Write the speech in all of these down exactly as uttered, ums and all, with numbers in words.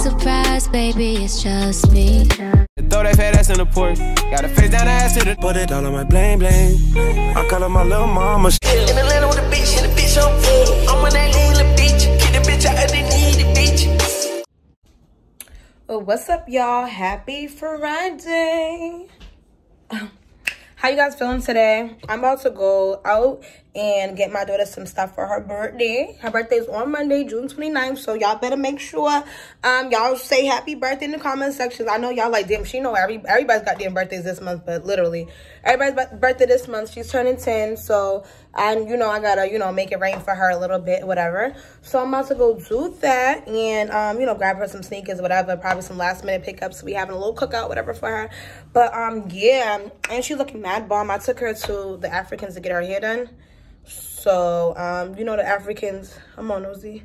surprised, baby, it's just me. Throw that fat ass in the porch. Got a face down the ass to the. Put it all on my bling bling. I call her my little mama. In Atlanta with a bitch, and the bitch on me. I'm on that lean little bitch. Get the bitch out of the needy bitch. Well, what's up, y'all? Happy Friday. How you guys feeling today? I'm about to go out and get my daughter some stuff for her birthday. Her birthday is on Monday, June twenty-ninth. So y'all better make sure um y'all say happy birthday in the comment section. I know y'all like, damn, she know every everybody's got damn birthdays this month, but literally everybody's birthday this month. She's turning ten, so and you know I gotta you know make it rain for her a little bit, whatever. So I'm about to go do that and um you know grab her some sneakers, whatever. Probably some last minute pickups. We having a little cookout, whatever for her. But um yeah, and she's looking mad bomb. I took her to the Africans to get her hair done. So um you know the Africans, I'm on nosy,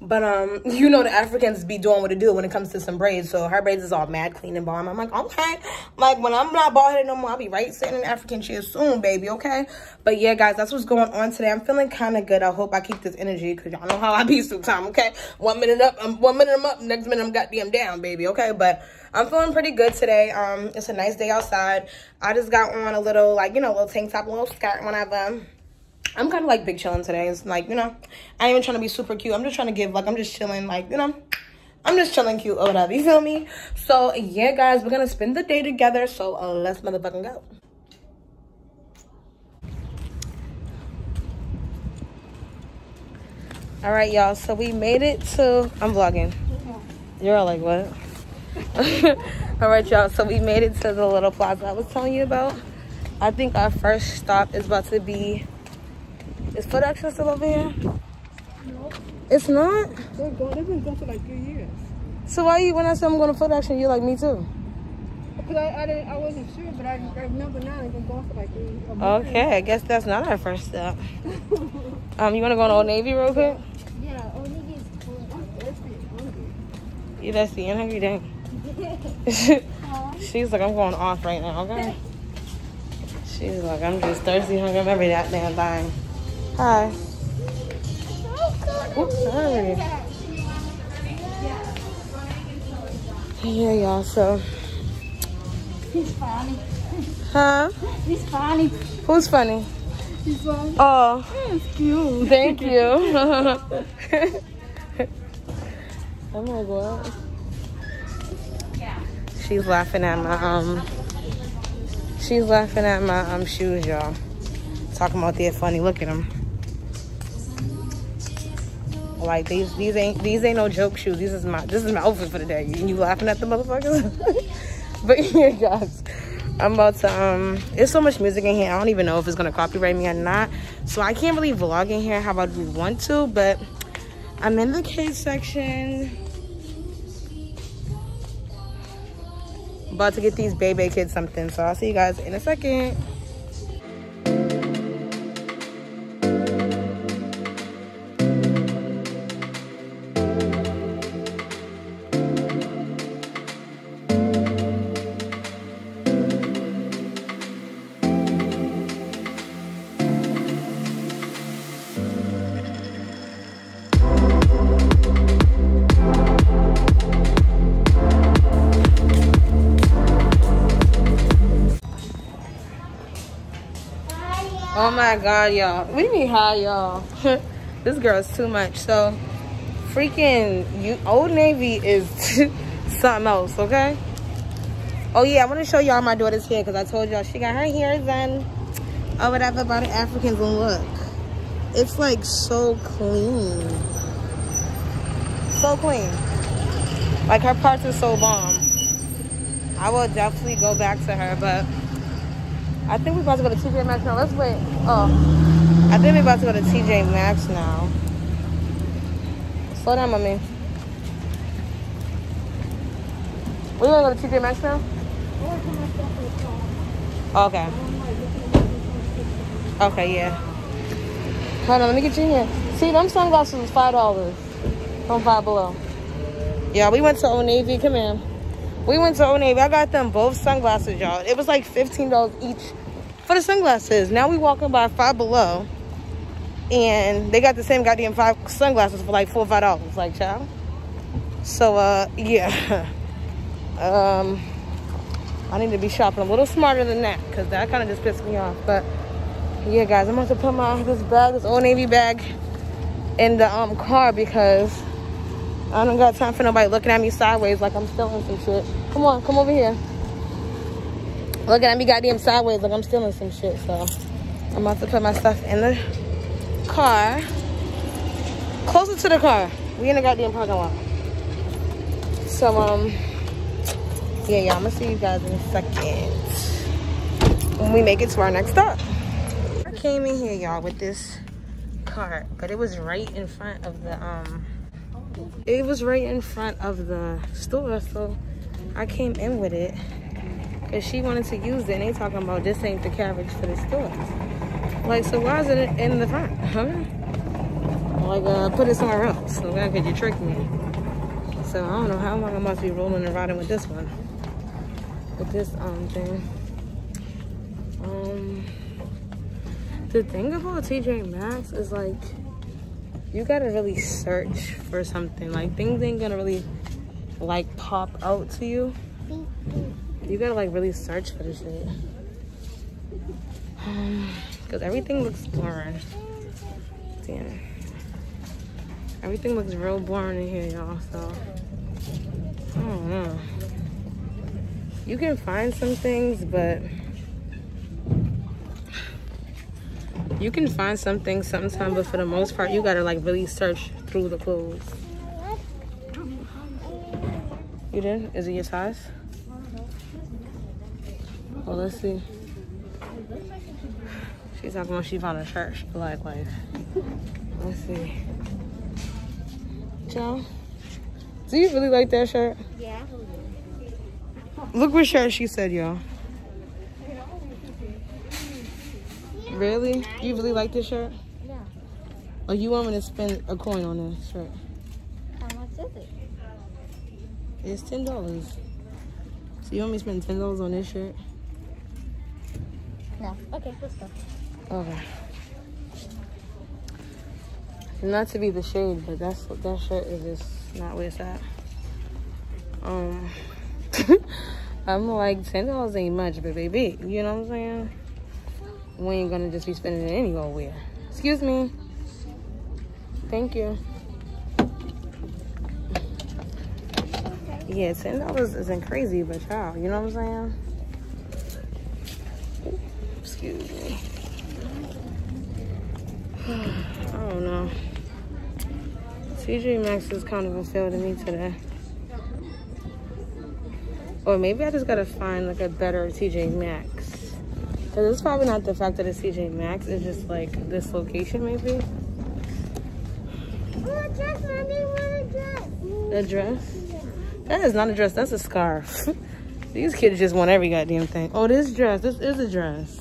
but um you know the Africans be doing what they do when it comes to some braids. So her braids is all mad clean and bomb. I'm like, okay, like when I'm not bald headed no more, I'll be right sitting in African chair soon, baby, okay? But yeah, guys, that's what's going on today. I'm feeling kind of good. I hope I keep this energy, because y'all know how I be sometimes, okay? One minute up, I'm one minute I'm up, next minute I'm goddamn down, baby, okay? But I'm feeling pretty good today. Um it's a nice day outside. I just got on a little, like, you know, little tank top, a little skirt, whenever. I'm kind of like big chilling today. It's like, you know, I ain't even trying to be super cute. I'm just trying to give, like, I'm just chilling, like, you know, I'm just chilling cute or whatever. You feel me? So, yeah, guys, we're going to spend the day together. So, uh, let's motherfucking go. All right, y'all. So, we made it to, I'm vlogging. You're all like, what? All right, y'all. So, we made it to the little plaza I was telling you about. I think our first stop is about to be. Is Foot Action still over here? No. It's not? They're gone. They've been gone for like three years. So why you, when I said I'm going to Foot Action, you're like, me too? Because I, I, didn't, I wasn't sure, but I, I remember now they've been gone for like three years. Okay, I guess that's not our first stop. um, You want to go on Old Navy real quick? Yeah, Old Navy is cool. I'm thirsty and hungry. Yeah, that's the end hungry day. She's like, I'm going off right now, okay? She's like, I'm just thirsty, hungry, I'm every that damn thing. Hi. Oops, sorry. Yeah, y'all, so. He's funny. Huh? He's funny. Who's funny? He's funny. Oh. He's cute. Thank you. I'm gonna go out. She's laughing at my, um, she's laughing at my, um, shoes, y'all. Talking about they're funny. Look at them. Like these, these ain't these ain't no joke shoes. This is my this is my outfit for the day. You, you laughing at the motherfuckers? But yeah, guys, I'm about to um. There's so much music in here. I don't even know if it's gonna copyright me or not. So I can't really vlog in here. How about we want to? But I'm in the kids section. About to get these baby kids something. So I'll see you guys in a second. Oh my god, y'all. What do you mean hi, y'all? This girl's too much. So freaking you, Old Navy is something else, okay? Oh yeah, I want to show y'all my daughter's hair, because I told y'all she got her hair done or whatever by the Africans, and look, it's like so clean, so clean. Like her parts are so bomb. I will definitely go back to her, but I think we're about to go to T J Maxx now. Let's wait. Oh, I think we're about to go to T J Maxx now. Slow down, mommy. We're going to go to T J Maxx now? Okay. Okay, yeah. Hold on, let me get you in here. See, them sunglasses was five dollars from Five Below. Yeah, we went to Old Navy. Come here. We went to Old Navy. I got them both sunglasses, y'all. It was like fifteen dollars each for the sunglasses. Now we walking by Five Below, and they got the same goddamn five sunglasses for like four or five dollars. Like, child, So, uh, yeah. Um, I need to be shopping a little smarter than that, because that kind of just pissed me off. But, yeah, guys, I'm about to put my this bag, this Old Navy bag, in the um car, because I don't got time for nobody looking at me sideways like I'm stealing some shit. Come on, come over here. Looking at me goddamn sideways like I'm stealing some shit. So I'm about to put my stuff in the car. Closer to the car. We in the goddamn parking lot. So, um, yeah, yeah, I'm gonna see you guys in a second when we make it to our next stop. I came in here, y'all, with this cart, but it was right in front of the, um, it was right in front of the store, so I came in with it because she wanted to use it, and they talking about this ain't the carriage for the store. Like, so why is it in the front, huh? Like, uh, put it somewhere else. So why could you trick me? So I don't know how long I must be rolling and riding with this one, with this um thing. Um, the thing about T J Maxx is like, you gotta really search for something. Like, things ain't gonna really like pop out to you. You gotta like really search for this shit. Um, Cause everything looks boring. Damn. Everything looks real boring in here, y'all, so I don't know. You can find some things, but you can find some things sometimes, but for the most part, you gotta like really search through the clothes. You did? Is it your size? Well, let's see. She's talking about she found a shirt she like, like, let's see. Y'all, do you really like that shirt? Yeah. Look what shirt she said, y'all. Really? You really like this shirt? Yeah. Oh, you want me to spend a coin on this shirt? How much is it? It's ten dollars. So you want me to spend ten dollars on this shirt? No. Okay, let's go. Okay. Not to be the shade, but that's that shirt is just not where it's at. Um, I'm like, ten dollars ain't much, but baby, you know what I'm saying? We ain't gonna just be spending it any old where. Excuse me. Thank you. Okay. Yeah, ten dollars isn't crazy, but y'all, you know what I'm saying? Excuse me. I don't know. T J Maxx is kind of a fail to me today. Or maybe I just gotta find like a better T J Maxx. Cause it's probably not the fact that it's T J Maxx, it's just like this location maybe. Oh, a dress, mommy, what a dress. A dress? That is not a dress, that's a scarf. These kids just want every goddamn thing. Oh, this dress, this is a dress.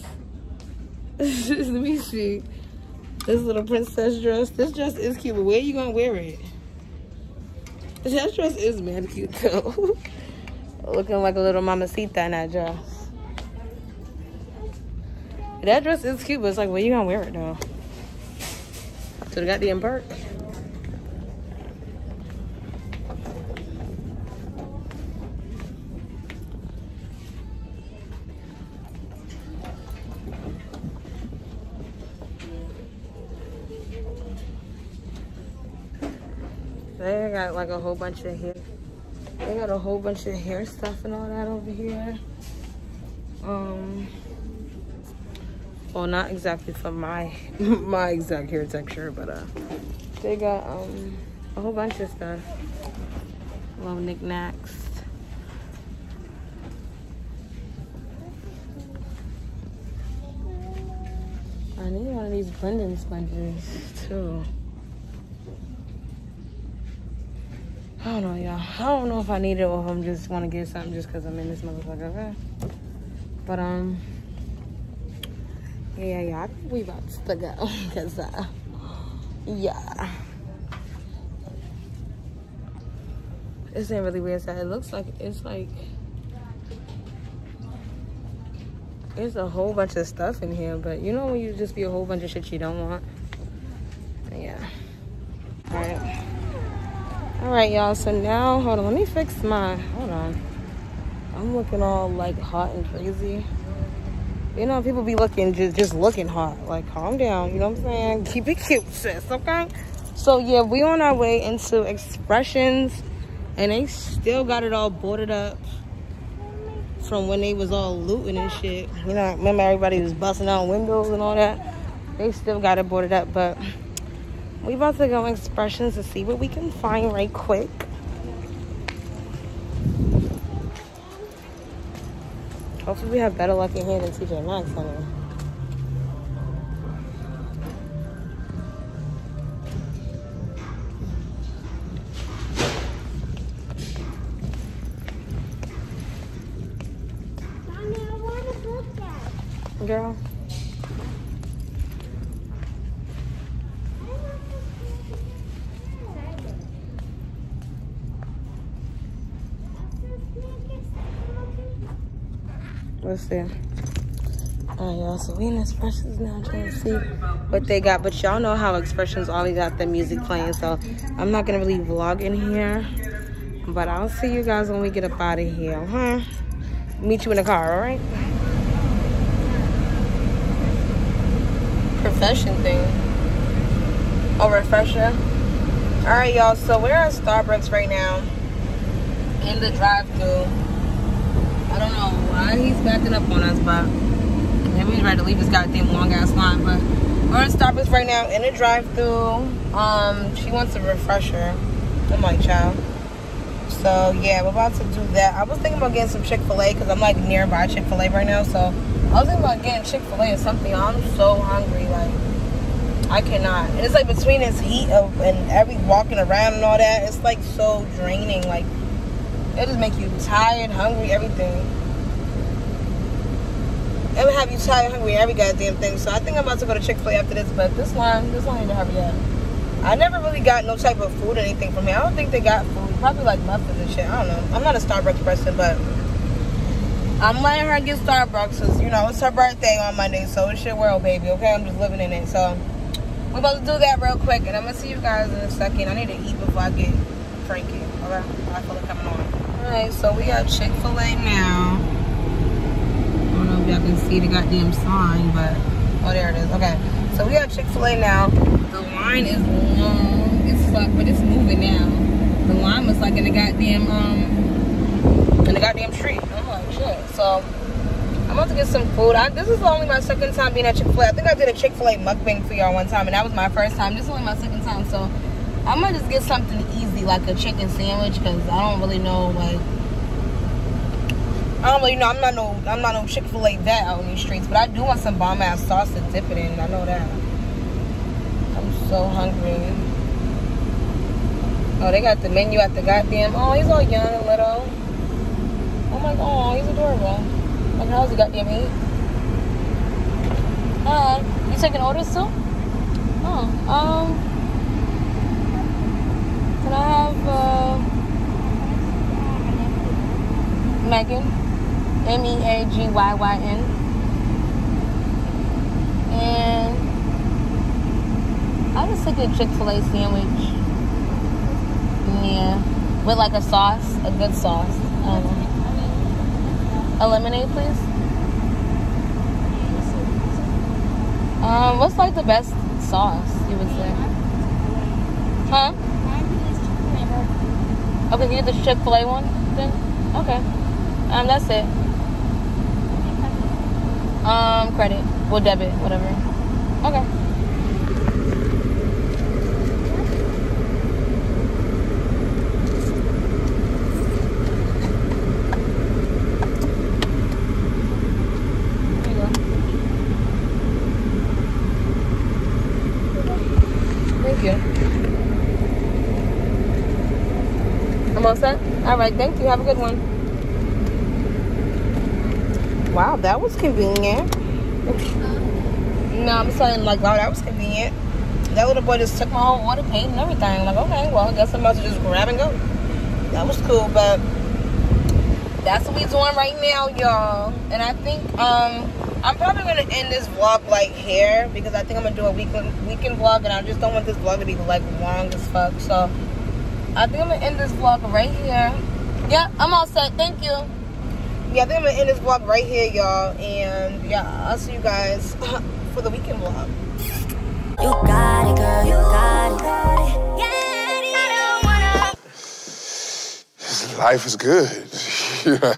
Let me see. This little princess dress. This dress is cute, but where are you gonna wear it? This dress is mad cute though. Looking like a little mamacita in that dress. That dress is cute, but it's like, where you gonna wear it though? To the goddamn park. They got like a whole bunch of hair. They got a whole bunch of hair stuff and all that over here. Um, well, not exactly for my my exact hair texture, but uh, they got um a whole bunch of stuff. Little knickknacks. I need one of these blending sponges too. I don't know, y'all. I don't know if I need it or if I'm just want to get something just because I'm in this motherfucker. But, um, yeah, yeah, I think we about to go. Because, uh, yeah. This ain't really weird side. It looks like it's like, there's a whole bunch of stuff in here. But, you know, when you just be a whole bunch of shit you don't want? Yeah. All right. All All right, y'all, so now, hold on, let me fix my, hold on. I'm looking all, like, hot and crazy. You know, people be looking, just, just looking hot. Like, calm down, you know what I'm saying? Keep it cute, sis, okay? So, yeah, we on our way into Expressions, and they still got it all boarded up from when they was all looting and shit. You know, remember everybody was busting out windows and all that? They still got it boarded up, but we about to go Expressions to see what we can find right quick. Hopefully we have better luck in here than T J Maxx, honey. Mommy, I want a book bag. Girl. What's there? All right, y'all, so we in Expressions now trying to see what they got, but y'all know how Expressions always got the music playing, so I'm not gonna really vlog in here, but I'll see you guys when we get up out of here, huh? Meet you in the car, all right? Profession thing. Oh, refresher. All right, y'all, so we're at Starbucks right now in the drive-thru. I don't know why he's backing up on us, but maybe he's ready to leave this goddamn long-ass line, but we're in Starbucks right now in the drive-thru. Um, she wants a refresher. I'm like, child. So, yeah, we're about to do that. I was thinking about getting some Chick-fil-A because I'm, like, nearby Chick-fil-A right now, so I was thinking about getting Chick-fil-A or something. I'm so hungry, like, I cannot. And it's, like, between this heat of and every walking around and all that, it's, like, so draining, like, it just make you tired, hungry, everything. It would have you tired, hungry, every goddamn thing. So I think I'm about to go to Chick-fil-A after this, but this line, this line ain't hurry up. I never really got no type of food or anything from here. I don't think they got food. Probably like muffins and shit. I don't know. I'm not a Starbucks person, but I'm letting her get Starbucks. Cause, you know, it's her birthday on Monday, so it's your world, baby, okay? I'm just living in it. So we're about to do that real quick, and I'm going to see you guys in a second. I need to eat before I get cranky. All right? I feel like I'm on. Alright, so we got Chick-fil-A now. I don't know if y'all can see the goddamn sign, but oh, there it is. Okay, so we got Chick-fil-A now. The line is long as fuck, but it's moving now. The line was like in the goddamn um in the goddamn tree. I'm like, shit. So I'm about to get some food. I, this is only my second time being at Chick-fil-A. I think I did a Chick-fil-A mukbang for y'all one time, and that was my first time. This is only my second time, so I'm gonna just get something easy like a chicken sandwich because I don't really know, like, I don't really know. I'm not no I'm not no Chick-fil-A that out in these streets, but I do want some bomb ass sauce to dip it in. I know that. I'm so hungry. Oh, they got the menu at the goddamn. Oh, he's all young and little. Oh my god, he's adorable. Like, how's he goddamn eight? Uh, you taking orders too? Oh, um. Can I have uh, Megan, M E A G Y Y N, and I'll just take a Chick-fil-A sandwich, yeah, with like a sauce, a good sauce. Um, a lemonade, please. Um, what's like the best sauce you would say? Huh? Okay, can you get the Chick-fil-A one then? Okay. Um, that's it. Um, credit. Or debit, whatever. Okay. Alright, thank you. Have a good one. Wow, that was convenient. No, I'm saying, like, wow, that was convenient. That little boy just took my whole order, paid and everything. Like, okay, well, I guess I'm about to just grab and go. That was cool, but that's what we're doing right now, y'all. And I think um, I'm probably going to end this vlog, like, here. Because I think I'm going to do a weekend, weekend vlog. And I just don't want this vlog to be, like, long as fuck. So I think I'm gonna end this vlog right here. Yeah, I'm all set. Thank you. Yeah, I think I'm gonna end this vlog right here, y'all. And yeah, I'll see you guys for the weekend vlog. You got it, girl. You got it. Got it. Yeah, I don't wanna. Life is good.